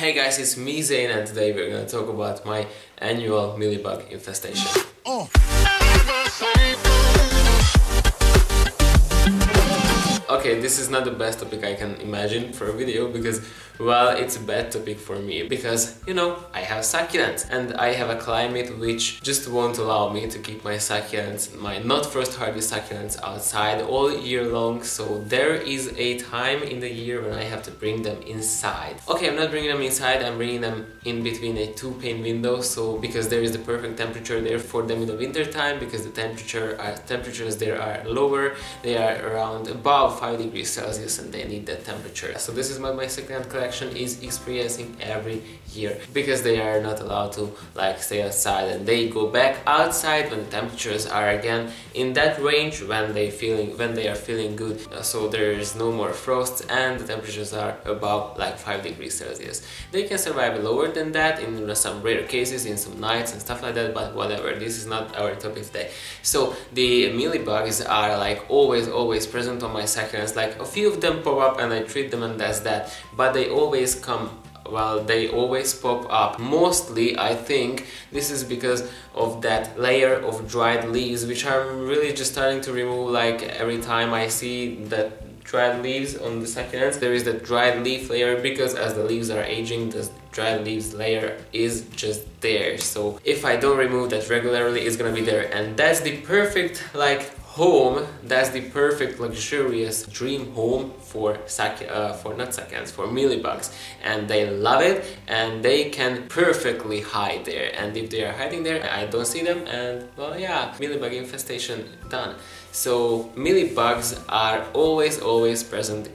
Hey guys, it's me Zain, and today we're gonna talk about my annual mealybug infestation. Okay, this is not the best topic I can imagine for a video because, well, it's a bad topic for me because, you know, I have succulents and I have a climate which just won't allow me to keep my succulents, my not first harvest succulents, outside all year long. So there is a time in the year when I have to bring them inside. Okay, I'm not bringing them inside, I'm bringing them in between a two-pane window, so because there is the perfect temperature there for them in the winter time, because the temperatures there are lower, they are around above 5 degrees Celsius and they need that temperature. So this is what my succulent collection is experiencing every year, because they are not allowed to like stay outside, and they go back outside when the temperatures are again in that range when they are feeling good. So there is no more frost and the temperatures are above like 5 degrees Celsius. They can survive lower than that in some rare cases, in some nights and stuff like that, but whatever, this is not our topic today. So the mealybugs are like always present on my succulent. Like a few of them pop up and I treat them and that's that, but they always come, well, they always pop up. Mostly I think this is because of that layer of dried leaves, which I'm really just starting to remove. Like every time I see that dried leaves on the succulents, there is that dried leaf layer, because as the leaves are aging, the dried leaves layer is just there. So if I don't remove that regularly, it's gonna be there, and that's the perfect like home, that's the perfect luxurious dream home for mealybugs, and they love it and they can perfectly hide there. And if they are hiding there, I don't see them, and well, yeah, mealybug infestation done. So mealybugs are always present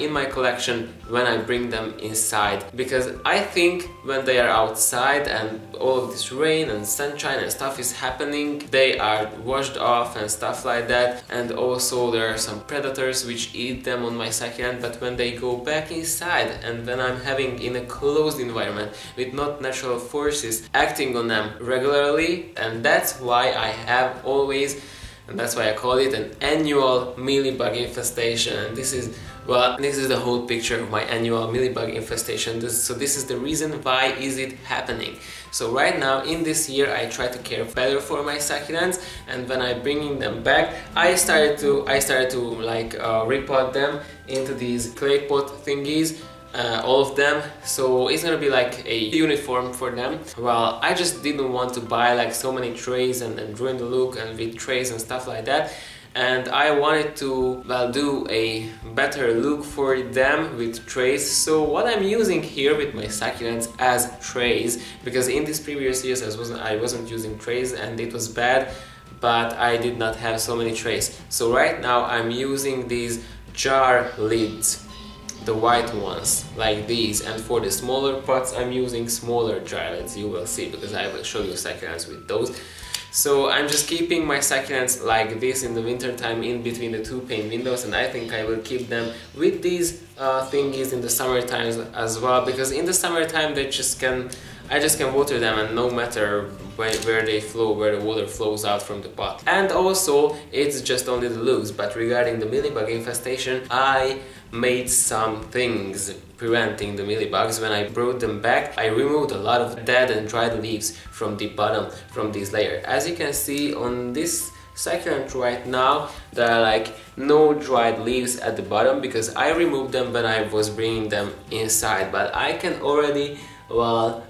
in my collection when I bring them inside, because I think when they are outside and all of this rain and sunshine and stuff is happening, they are washed off and stuff like that, and also there are some predators which eat them on my succulent. But when they go back inside and when I'm having in a closed environment with not natural forces acting on them regularly, and that's why I have always, and that's why I call it an annual mealybug infestation. And this is, well, this is the whole picture of my annual mealybug infestation. So this is the reason why is it happening. So right now in this year I try to care better for my succulents, and when I'm bringing them back, I started to like repot them into these clay pot thingies. All of them, so it's gonna be like a uniform for them. Well, I just didn't want to buy like so many trays and ruin the look and with trays and stuff like that, and I wanted to, well, do a better look for them with trays. So what I'm using here with my succulents as trays, because in these previous years I wasn't using trays and it was bad, but I did not have so many trays. So right now I'm using these jar lids, the white ones like these, and for the smaller pots I'm using smaller jar lids. You will see, because I will show you succulents with those. So I'm just keeping my succulents like this in the winter time in between the two-pane windows, and I think I will keep them with these thingies in the summer times as well, because in the summertime they just can, I just can water them, and no matter where they flow, where the water flows out from the pot. And also it's just only the looks, but regarding the mealybug infestation, I made some things preventing the mealybugs. When I brought them back, I removed a lot of dead and dried leaves from the bottom, from this layer. As you can see on this succulent right now, there are like no dried leaves at the bottom, because I removed them when I was bringing them inside, but I can already, well,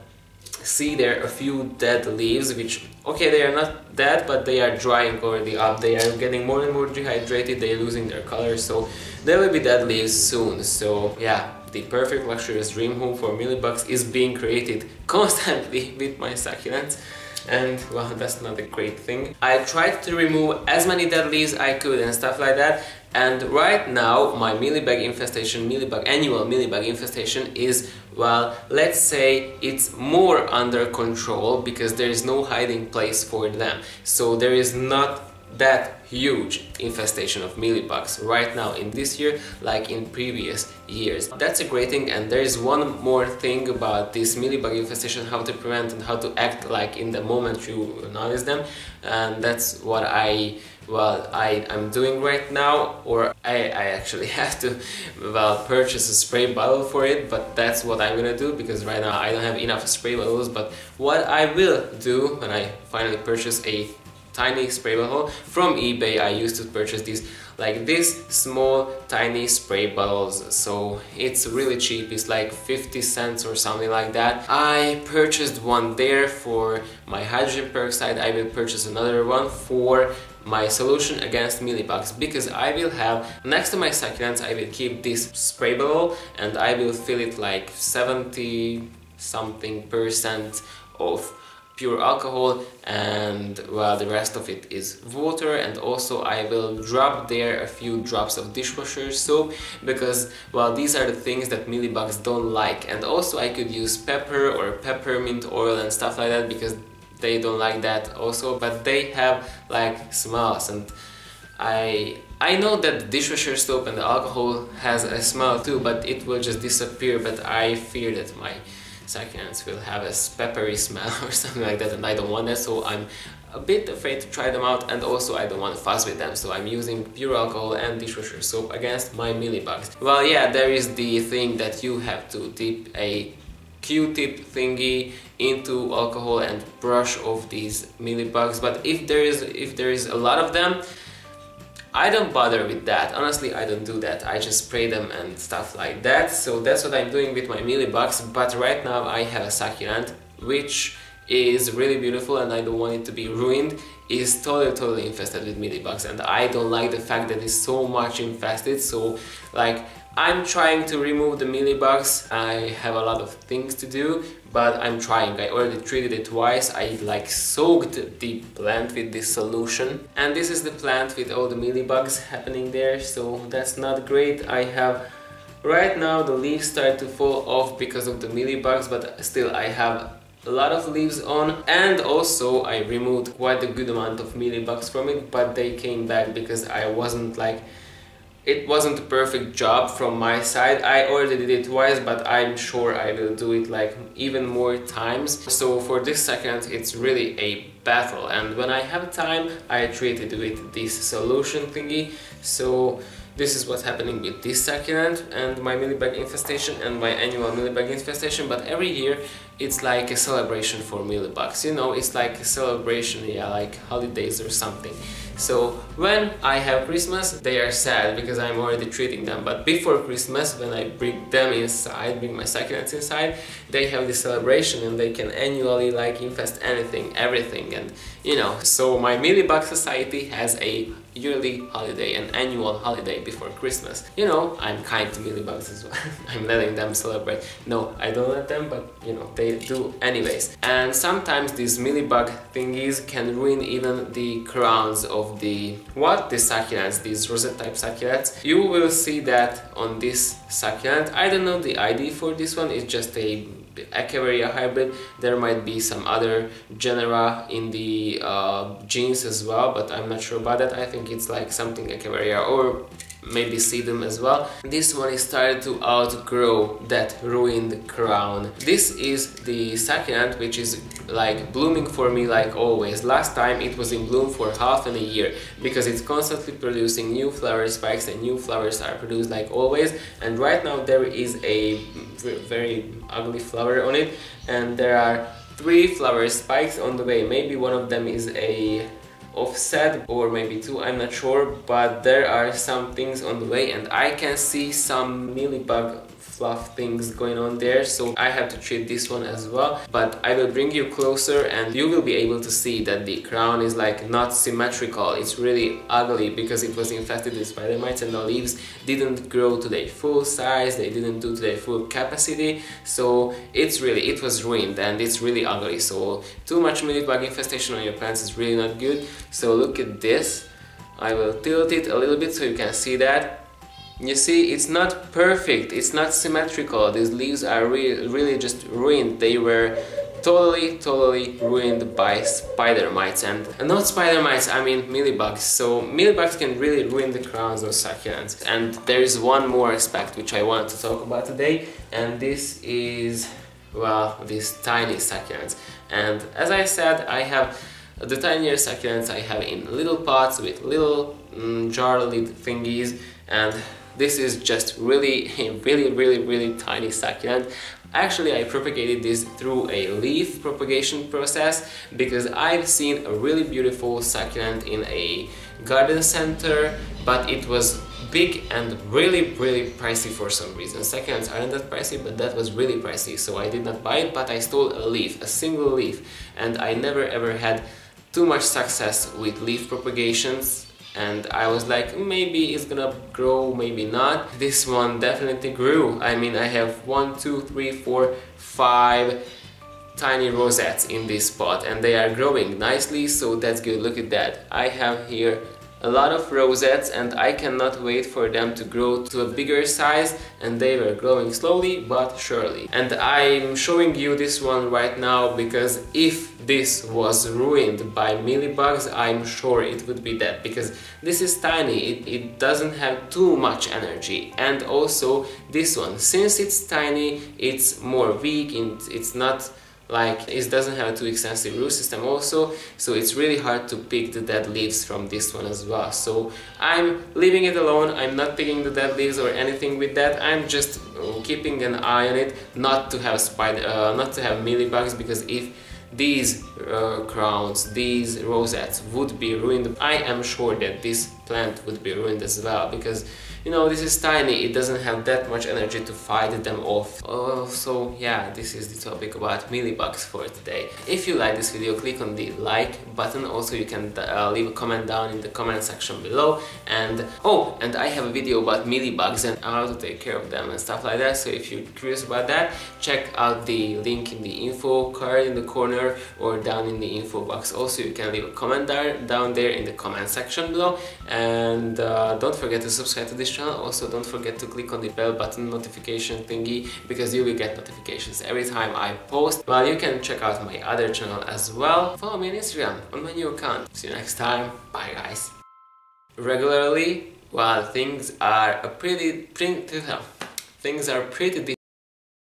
see there a few dead leaves, which, okay, they are not dead, but they are drying already up. They are getting more and more dehydrated, they are losing their color, so there will be dead leaves soon. So yeah, the perfect luxurious dream home for mealybugs is being created constantly with my succulents, and well, that's not a great thing. I tried to remove as many dead leaves I could and stuff like that, and right now my annual mealybug infestation is, well, let's say it's more under control, because there is no hiding place for them. So there is not that huge infestation of mealybugs right now in this year like in previous years. That's a great thing, and there is one more thing about this mealybug infestation, how to prevent and how to act like in the moment you notice them, and that's what I'm doing right now. Or I actually have to purchase a spray bottle for it, but that's what I'm gonna do because right now I don't have enough spray bottles. But what I will do when I finally purchase a tiny spray bottle from eBay, I used to purchase these like this small tiny spray bottles, so it's really cheap, it's like 50 cents or something like that. I purchased one there for my hydrogen peroxide. I will purchase another one for my solution against mealybugs, because I will have next to my succulents, I will keep this spray bottle and I will fill it like 70-something% of pure alcohol, and well, the rest of it is water. And also I will drop there a few drops of dishwasher soap, because well, these are the things that mealybugs don't like. And also I could use pepper or peppermint oil and stuff like that, because they don't like that also, but they have like smells, and I know that the dishwasher soap and the alcohol has a smell too, but it will just disappear. But I fear that my succulents will have a peppery smell or something like that, and I don't want that, so I'm a bit afraid to try them out. And also I don't want to fuss with them, so I'm using pure alcohol and dishwasher soap against my mealybugs. Well, yeah, there is the thing that you have to dip a Q-tip thingy into alcohol and brush off these mealybugs, but if there is a lot of them, I don't bother with that. Honestly, I don't do that. I just spray them and stuff like that. So that's what I'm doing with my mealybugs. But right now I have a succulent, which is really beautiful, and I don't want it to be ruined. It's totally infested with mealybugs, and I don't like the fact that it's so much infested. So like, I'm trying to remove the mealybugs. I have a lot of things to do, but I'm trying. I already treated it twice. I like soaked the plant with this solution, and this is the plant with all the mealybugs happening there, so that's not great. I have right now the leaves start to fall off because of the mealybugs, but still I have a lot of leaves on. And also I removed quite a good amount of mealybugs from it, but they came back because I wasn't like, it wasn't a perfect job from my side. I already did it twice, but I'm sure I will do it like even more times. So for this succulent, it's really a battle, and when I have time, I treat it with this solution thingy. So this is what's happening with this succulent and my mealybug infestation and my annual mealybug infestation. But every year it's like a celebration for mealybugs, you know, it's like a celebration, yeah, like holidays or something. So when I have Christmas, they are sad because I'm already treating them, but before Christmas, when I bring them inside, bring my succulents inside, they have this celebration and they can annually like infest anything, everything, and you know. So my mealybug society has a yearly holiday, an annual holiday before Christmas. You know, I'm kind to mealybugs as well. I'm letting them celebrate. No, I don't let them, but you know, they do anyways. And sometimes these mealybug thingies can ruin even the crowns of the succulents, these rosette type succulents. You will see that on this succulent. I don't know the ID for this one, it's just a Echeveria hybrid. There might be some other genera in the genes as well, but I'm not sure about that. I think it's like something Echeveria or maybe sedum as well. This one is started to outgrow that ruined crown. This is the succulent which is like blooming for me like always. Last time it was in bloom for half a year because it's constantly producing new flower spikes, and new flowers are produced like always. And right now there is a very ugly flower on it, and there are 3 flower spikes on the way. Maybe one of them is a offset, or maybe 2, I'm not sure, but there are some things on the way, and I can see some mealybug fluff things going on there, so I have to treat this one as well. But I will bring you closer and you will be able to see that the crown is like not symmetrical. It's really ugly because it was infested with spider mites, and the leaves didn't grow to their full size, they didn't do to their full capacity, so it's really, it was ruined and it's really ugly. So too much mealybug infestation on your plants is really not good. So look at this, I will tilt it a little bit so you can see that. You see, it's not perfect, it's not symmetrical. These leaves are really just ruined. They were totally ruined by spider mites, and not spider mites, I mean mealybugs. So mealybugs can really ruin the crowns of succulents. And there is one more aspect which I want to talk about today, and this is, well, these tiny succulents. And as I said, I have the tinier succulents I have in little pots with little jar lid thingies, and this is just really tiny succulent. Actually, I propagated this through a leaf propagation process because I've seen a really beautiful succulent in a garden center, but it was big and really pricey for some reason. Succulents aren't that pricey, but that was really pricey, so I did not buy it, but I stole a leaf, a single leaf, and I never ever had too much success with leaf propagations. And I was like, maybe it's gonna grow, maybe not. This one definitely grew. I mean, I have 1, 2, 3, 4, 5 tiny rosettes in this pot, and they are growing nicely, so that's good. Look at that. I have here a lot of rosettes, and I cannot wait for them to grow to a bigger size, and they were growing slowly but surely. And I'm showing you this one right now because if this was ruined by mealybugs, I'm sure it would be that, because this is tiny, it doesn't have too much energy. And also this one, since it's tiny, it's more weak, and it's not like, it doesn't have a too extensive root system also, so it's really hard to pick the dead leaves from this one as well. So I'm leaving it alone, I'm not picking the dead leaves or anything with that, I'm just keeping an eye on it, not to have mealybugs, because if these crowns, these rosettes would be ruined, I am sure that this plant would be ruined as well, because, you know, this is tiny, it doesn't have that much energy to fight them off. So yeah, this is the topic about mealybugs for today. If you like this video, click on the like button. Also, you can leave a comment down in the comment section below. And oh, and I have a video about mealybugs and how to take care of them and stuff like that. So if you're curious about that, check out the link in the info card in the corner or down in the info box. Also, you can leave a comment down there in the comment section below. And don't forget to subscribe to this channel. Also, don't forget to click on the bell button notification thingy, because you will get notifications every time I post. Well, you can check out my other channel as well. Follow me on Instagram on my new account. See you next time. Bye, guys. Regularly, well, things are pretty different.